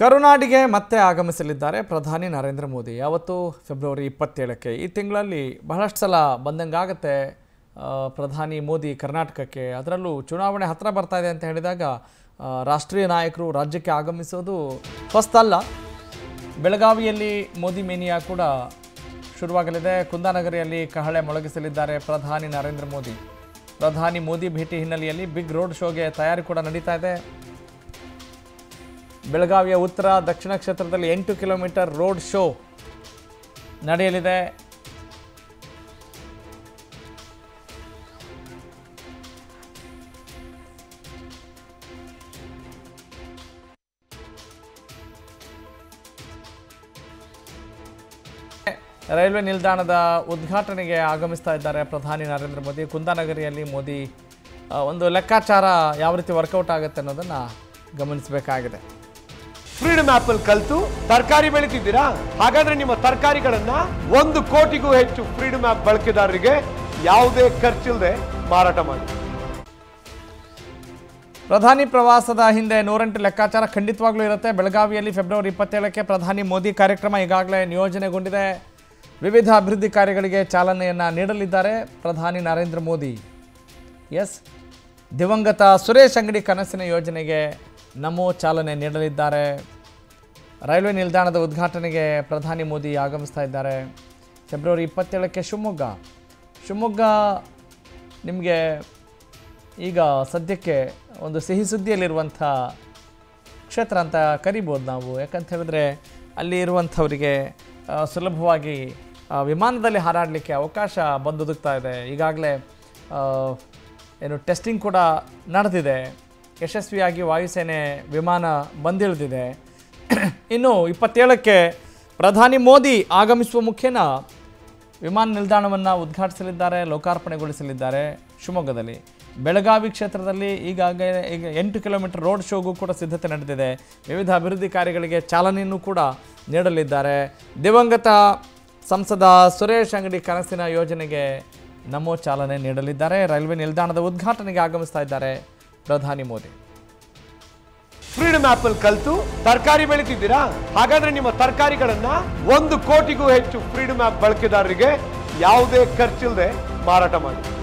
ಕರ್ನಾಟಕಕ್ಕೆ ಮತ್ತೆ ಆಗಮಿಸಲಿದ್ದಾರೆ ಪ್ರಧಾನಿ ನರೇಂದ್ರ ಮೋದಿ। ಯಾವತ್ತು ಫೆಬ್ರವರಿ 27 ಕ್ಕೆ ಈ ತಿಂಗಳಲ್ಲಿ ಬಹಳಷ್ಟು ಸಲ ಬಂದಂಗಾಗುತ್ತೆ ಪ್ರಧಾನಿ ಮೋದಿ ಕರ್ನಾಟಕಕ್ಕೆ। ಅದರಲ್ಲೂ ಚುನಾವಣೆ ಹತ್ರ ಬರ್ತಾ ಇದೆ ಅಂತ ಹೇಳಿದಾಗ ರಾಷ್ಟ್ರೀಯ ನಾಯಕರು ರಾಜ್ಯಕ್ಕೆ ಆಗಮಿಸೋದು ಫಸ್ಟ್ ಅಲ್ಲ। ಬೆಳಗಾವಿಯಲ್ಲಿ ಮೋದಿ ಮೇನಿಯಾ ಕೂಡ ಶುರುವಾಗಲಿದೆ। ಕುಂದನಗರಿಯಲ್ಲಿ ಕಹಳೆ ಮೊಳಗಿಸಲಿದ್ದಾರೆ ಪ್ರಧಾನಿ ನರೇಂದ್ರ ಮೋದಿ। ಪ್ರಧಾನಿ ಮೋದಿ ಭೇಟಿ ಹಿನ್ನೆಲೆಯಲ್ಲಿ ಬಿಗ್ ರೋಡ್ ಶೋಗೆ ತಯಾರಿ ಕೂಡ ನಡೀತಾ ಇದೆ। ಬೆಳಗಾವಿಯ ಉತ್ತರ ದಕ್ಷಿಣ ಕ್ಷೇತ್ರದಲ್ಲಿ 8 ಕಿಲೋಮೀಟರ್ ರೋಡ್ ಶೋ ನಡೆಯಲಿದೆ। ರೈಲ್ವೆ ನಿಲ್ದಾಣದ ಉದ್ಘಾಟನೆಗೆ ಆಗಮಿಸ್ತಾ ಇದ್ದಾರೆ ಪ್ರಧಾನಿ ನರೇಂದ್ರ ಮೋದಿ। ಕುಂದಾನಗರಿಯಲ್ಲಿ ಮೋದಿ ಒಂದು ಲೆಕ್ಕಾಚಾರ ಯಾವ ರೀತಿ ವರ್ಕೌಟ್ ಆಗುತ್ತೆ ಅನ್ನೋದನ್ನು ಗಮನಿಸಬೇಕಾಗಿದೆ। ಫ್ರೀಡಮ್ ಆಪಲ್ ಕಲ್ತು ತರಕಾರಿ ಬೆಳೆತಿದ್ದೀರಾ, ಹಾಗಾದ್ರೆ ನಿಮ್ಮ ತರಕಾರಿಗಳನ್ನ 1 ಕೋಟಿಗೂ ಹೆಚ್ಚು ಫ್ರೀಡಮ್ ಆಪ್ ಬಳಕೆದಾರರಿಗೆ ಯಾವುದೇ ಖರ್ಚಿಲ್ಲದೆ ಮಾರಾಟ ಮಾಡಿ। ಪ್ರಧಾನಿ ಪ್ರವಾಸದ ಹಿಂದೆ 108 ಲೆಕ್ಕಾಚಾರ ಖಂಡಿತವಾಗ್ಲೂ ಇರುತ್ತೆ। ಬೆಳಗಾವಿಯಲ್ಲಿ ಫೆಬ್ರವರಿ 27ಕ್ಕೆ ಪ್ರಧಾನಿ ಮೋದಿ ಕಾರ್ಯಕ್ರಮ ಈಗಾಗಲೇ ನಿಯೋಜನೆಗೊಂಡಿದೆ। ವಿವಿಧ ಅಭಿವೃದ್ಧಿ ಕಾರ್ಯಗಳಿಗೆ ಚಾಲನೆಯನ್ನು ನೀಡಲಿದ್ದಾರೆ ಪ್ರಧಾನಿ ನರೇಂದ್ರ ಮೋದಿ। ಎಸ್, ದಿವಂಗತ ಸುರೇಶ್ ಅಂಗಡಿ ಕನಸಿನ ಯೋಜನೆಗೆ ನಮೋ ಚಾಲನೆ ನೀಡಲಿದ್ದಾರೆ। ರೈಲ್ವೆ ನಿಲ್ದಾಣದ ಉದ್ಘಾಟನೆಗೆ ಪ್ರಧಾನಿ ಮೋದಿ ಆಗಮಿಸ್ತಾ ಇದ್ದಾರೆ। ಫೆಬ್ರವರಿ 27ಕ್ಕೆ ಶಿವಮೊಗ್ಗ ನಿಮಗೆ ಈಗ ಸದ್ಯಕ್ಕೆ ಒಂದು ಸಿಹಿ ಸುದ್ದಿಯಲ್ಲಿರುವಂಥ ಕ್ಷೇತ್ರ ಅಂತ ಕರಿಬೋದು ನಾವು। ಯಾಕಂತ ಹೇಳಿದ್ರೆ ಅಲ್ಲಿ ಇರುವಂಥವರಿಗೆ ಸುಲಭವಾಗಿ ವಿಮಾನದಲ್ಲಿ ಹಾರಾಡಲಿಕ್ಕೆ ಅವಕಾಶ ಬಂದೊದಗ್ತಾ ಇದೆ। ಈಗಾಗಲೇ ಏನು ಟೆಸ್ಟಿಂಗ್ ಕೂಡ ನಡೆದಿದೆ, ಯಶಸ್ವಿಯಾಗಿ ವಾಯುಸೇನೆ ವಿಮಾನ ಬಂದಿಳಿದಿದೆ। ಇನ್ನು 27ಕ್ಕೆ ಪ್ರಧಾನಿ ಮೋದಿ ಆಗಮಿಸುವ ಮುಖ್ಯನ ವಿಮಾನ ನಿಲ್ದಾಣವನ್ನು ಉದ್ಘಾಟಿಸಲಿದ್ದಾರೆ, ಲೋಕಾರ್ಪಣೆಗೊಳಿಸಲಿದ್ದಾರೆ ಶಿವಮೊಗ್ಗದಲ್ಲಿ। ಬೆಳಗಾವಿ ಕ್ಷೇತ್ರದಲ್ಲಿ ಈಗಾಗಲೇ 8 ಕಿಲೋಮೀಟರ್ ರೋಡ್ ಶೋಗೂ ಕೂಡ ಸಿದ್ಧತೆ ನಡೆದಿದೆ। ವಿವಿಧ ಅಭಿವೃದ್ಧಿ ಕಾರ್ಯಗಳಿಗೆ ಚಾಲನೆಯನ್ನು ಕೂಡ ನೀಡಲಿದ್ದಾರೆ। ದಿವಂಗತ ಸಂಸದ ಸುರೇಶ್ ಅಂಗಡಿ ಕನಸಿನ ಯೋಜನೆಗೆ ನಮೋ ಚಾಲನೆ ನೀಡಲಿದ್ದಾರೆ। ರೈಲ್ವೆ ನಿಲ್ದಾಣದ ಉದ್ಘಾಟನೆಗೆ ಆಗಮಿಸ್ತಾ ಇದ್ದಾರೆ ಪ್ರಧಾನಿ ಮೋದಿ। ಫ್ರೀಡಮ್ ಆಪಲ್ ಕಲ್ತು ತರಕಾರಿ ಬೆಳೆತಿದ್ದೀರಾ, ಹಾಗಾದ್ರೆ ನಿಮ್ಮ ತರಕಾರಿಗಳನ್ನ 1 ಕೋಟಿಗೂ ಹೆಚ್ಚು ಫ್ರೀಡಮ್ ಆಪ್ ಬಳಕೆದಾರರಿಗೆ ಯಾವುದೇ ಖರ್ಚಿಲ್ಲದೆ ಮಾರಾಟ ಮಾಡಿ।